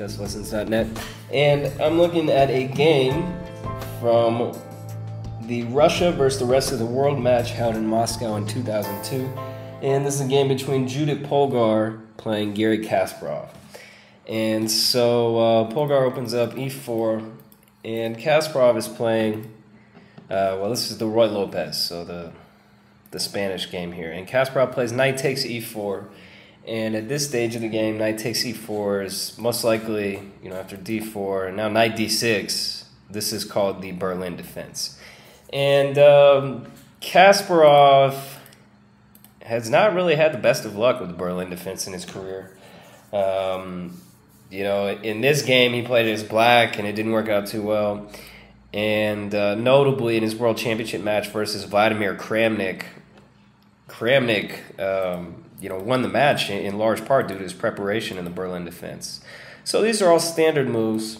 OnlineChessLessons.net, and I'm looking at a game from the Russia versus the rest of the world match held in Moscow in 2002, and this is a game between Judit Polgar playing Garry Kasparov. And so Polgar opens up e4, and Kasparov is playing, well, this is the Ruy Lopez, so the Spanish game here, and Kasparov plays knight takes e4, and at this stage of the game, knight takes e4 is most likely, you know, after d4, and now knight d6, this is called the Berlin Defense. And Kasparov has not really had the best of luck with the Berlin Defense in his career. You know, in this game, he played as black, and it didn't work out too well. And notably, in his World Championship match versus Vladimir Kramnik, you know, won the match in large part due to his preparation in the Berlin Defense. So these are all standard moves.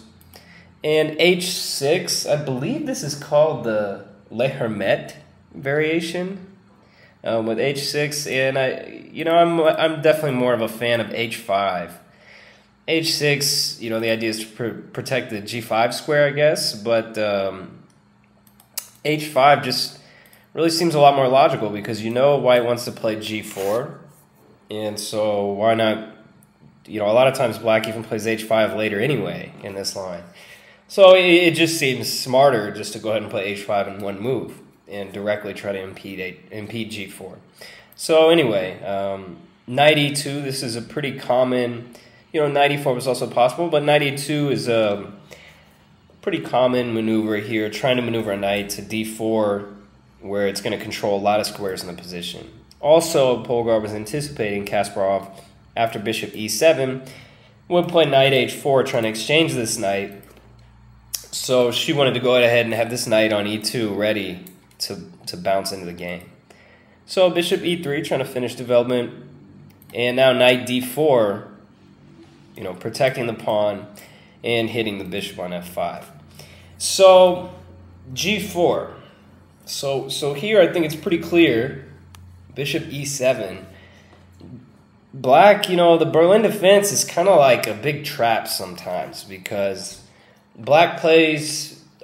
And h6, I believe this is called the Lehmermet variation with h6, and I'm definitely more of a fan of h5. h6, you know, the idea is to protect the g5 square, I guess, but h5 just really seems a lot more logical because you know white wants to play g4, and so why not? You know, a lot of times black even plays h5 later anyway in this line. So it just seems smarter just to go ahead and play h5 in one move and directly try to impede g4. So anyway, knight e2, this is a pretty common, you know, knight e4 was also possible, but knight e2 is a pretty common maneuver here, trying to maneuver a knight to d4 where it's going to control a lot of squares in the position. Also, Polgar was anticipating Kasparov after bishop e7 would play knight h4 trying to exchange this knight. So she wanted to go ahead and have this knight on e2 ready to bounce into the game. So bishop e3 trying to finish development, and now knight d4, you know, protecting the pawn and hitting the bishop on f5. So g4. So here I think it's pretty clear, bishop e7. Black, you know, the Berlin Defense is kind of like a big trap sometimes because black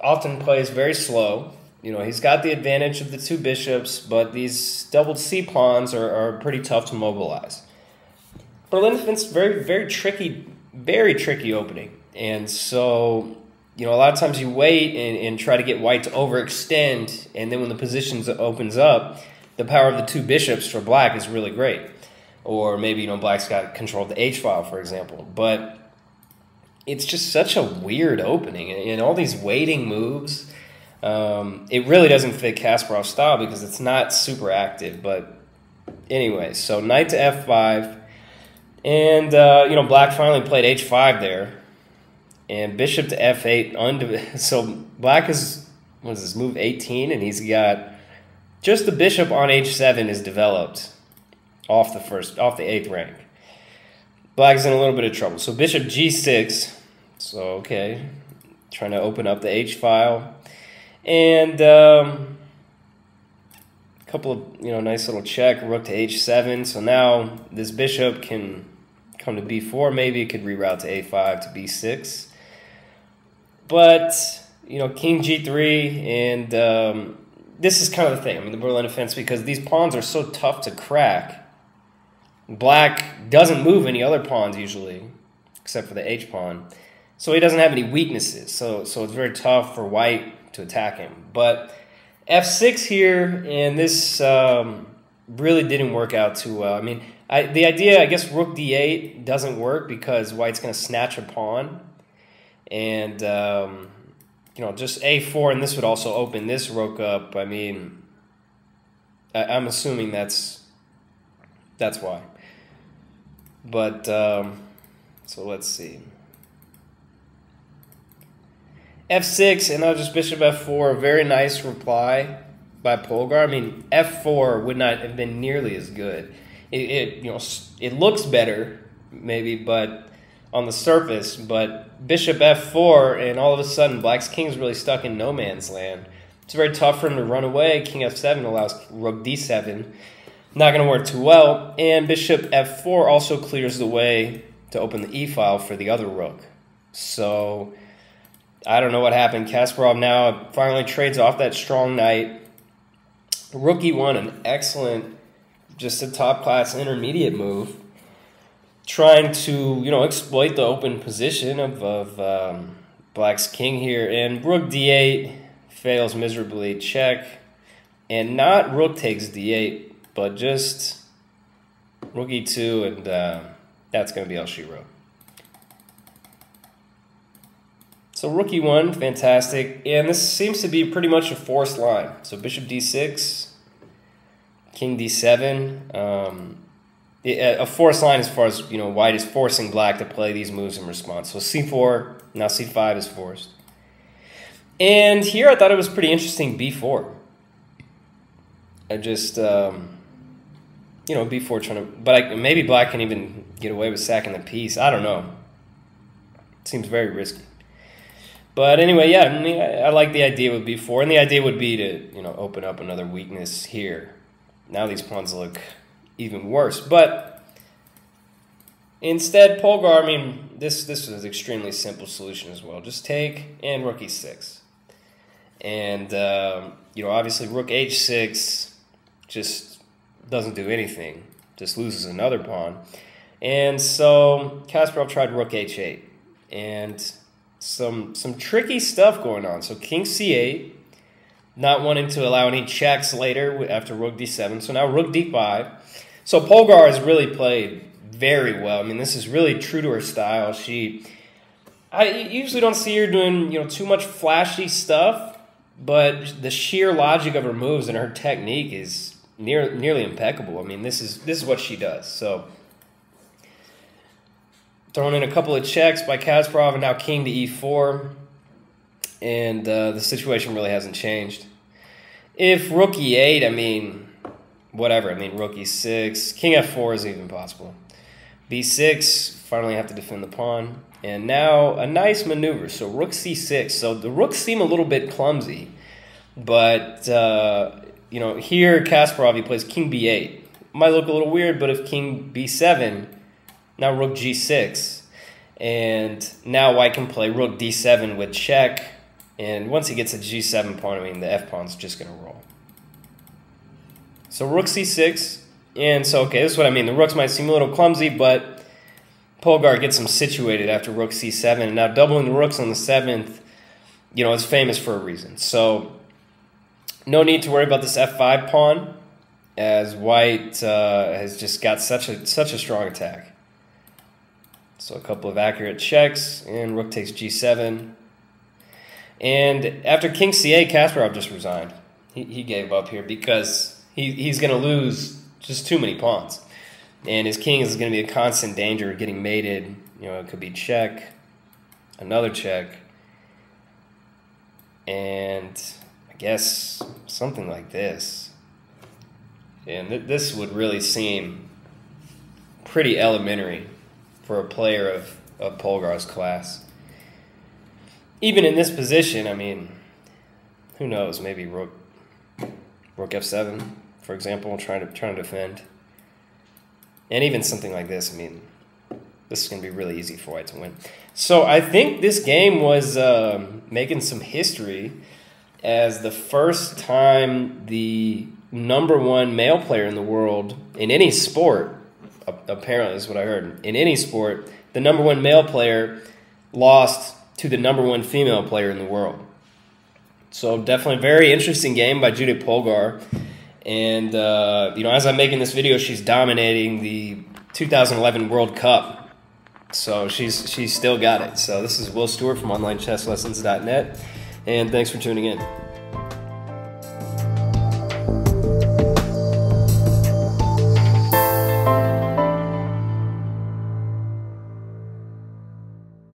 often plays very slow. You know, he's got the advantage of the two bishops, but these doubled c pawns are pretty tough to mobilize. Berlin Defense, very tricky opening, and so you know a lot of times you wait and try to get white to overextend, and then when the position opens up, the power of the two bishops for black is really great, or maybe you know black's got control of the h file, for example, but it's just such a weird opening, and all these waiting moves, it really doesn't fit Kasparov's style because it's not super active. But anyway, so knight to f5, and you know black finally played h5 there, and bishop to f8. So black is, what is this, move 18, and he's got just the bishop on h7 is developed off the eighth rank. Black's in a little bit of trouble. So bishop g6, so okay, trying to open up the h-file. And a couple of, you know, nice little check, rook to h7. So now this bishop can come to b4, maybe it could reroute to a5 to b6. But, you know, king g3, and this is kind of the thing, I mean, the Berlin Defense, because these pawns are so tough to crack. Black doesn't move any other pawns usually, except for the h pawn, so he doesn't have any weaknesses. So it's very tough for white to attack him. But f6 here, and this really didn't work out too well. I mean, the idea, I guess, rook d8 doesn't work because white's going to snatch a pawn, and you know, just a4, and this would also open this rook up. I mean, I'm assuming that's why. But, so let's see. f6, and now just bishop f4, very nice reply by Polgar. I mean, f4 would not have been nearly as good. It you know, it looks better, maybe, but on the surface, but bishop f4, and all of a sudden, black's king is really stuck in no man's land. It's very tough for him to run away. King f7 allows rook d7. Not going to work too well, and bishop f4 also clears the way to open the e-file for the other rook. So I don't know what happened. Kasparov now finally trades off that strong knight. Rookie won an excellent, just a top-class intermediate move, trying to, you know, exploit the open position of Black's king here. And rook d8 fails miserably. Check. And not rook takes d8, but just rook e2, and that's going to be all she wrote. So rook e1, fantastic, and this seems to be pretty much a forced line. So bishop d6, king d7, a forced line as far as, you know, white is forcing black to play these moves in response. So c4, now c5 is forced. And here I thought it was pretty interesting, b4. I just, you know, b4 trying to, but maybe black can even get away with sacking the piece. I don't know. It seems very risky. But anyway, yeah, I mean, I like the idea with b4, and the idea would be to, you know, open up another weakness here. Now these pawns look even worse. But instead, Polgar, I mean, this is an extremely simple solution as well. Just take and rook e6, and you know, obviously rook h6 just doesn't do anything. Just loses another pawn, and so Kasparov tried rook h8, and some tricky stuff going on. So king c8, not wanting to allow any checks later after rook d7. So now rook d5. So Polgar has really played very well. I mean, this is really true to her style. I usually don't see her doing, you know, too much flashy stuff, but the sheer logic of her moves and her technique is nearly impeccable. I mean, this is what she does. So thrown in a couple of checks by Kasparov, and now king to e4, and the situation really hasn't changed. If rook e8, I mean, whatever. I mean, rook e6, king f4 is even possible. b6, finally have to defend the pawn, and now a nice maneuver. So rook c6. So the rooks seem a little bit clumsy, but you know, here Kasparov, he plays king b8. Might look a little weird, but if king b7. Now rook g6, and now white can play rook d7 with check, and once he gets a g7 pawn, I mean, the f-pawn's just going to roll. So rook c6, and so, okay, this is what I mean. The rooks might seem a little clumsy, but Polgar gets him situated after rook c7, and now doubling the rooks on the 7th, you know, it's famous for a reason. So no need to worry about this f5 pawn, as white has just got such a strong attack. So a couple of accurate checks, and rook takes g7. And after king c8, Kasparov just resigned. He gave up here because he's going to lose just too many pawns. And his king is going to be a constant danger of getting mated. You know, it could be check, another check, and I guess something like this. And this would really seem pretty elementary for a player of Polgar's class. Even in this position, I mean, who knows? Maybe rook f7, for example, trying to defend. And even something like this, I mean, this is going to be really easy for white to win. So I think this game was making some history as the first time the #1 male player in the world in any sport, apparently, is what I heard, in any sport, the #1 male player lost to the #1 female player in the world. So definitely very interesting game by Judit Polgar. And, you know, as I'm making this video, she's dominating the 2011 World Cup. So she's still got it. So this is Will Stewart from OnlineChessLessons.net, and thanks for tuning in.